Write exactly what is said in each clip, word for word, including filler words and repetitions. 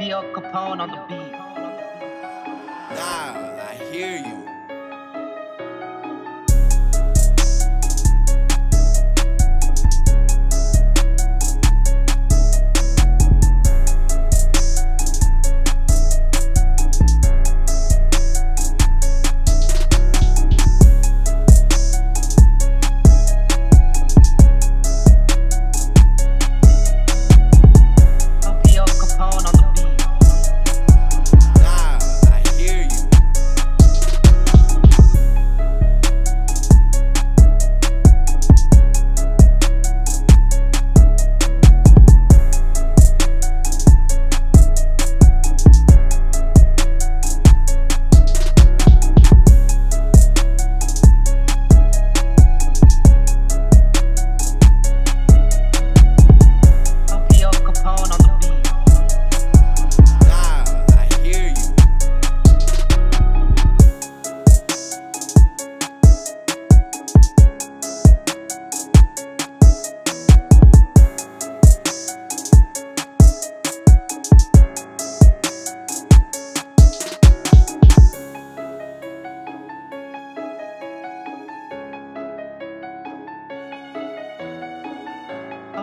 Lpl Capone on the beat. Nah, I hear you.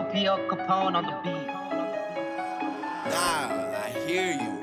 Lpl Capone on the beat. Nah, I hear you.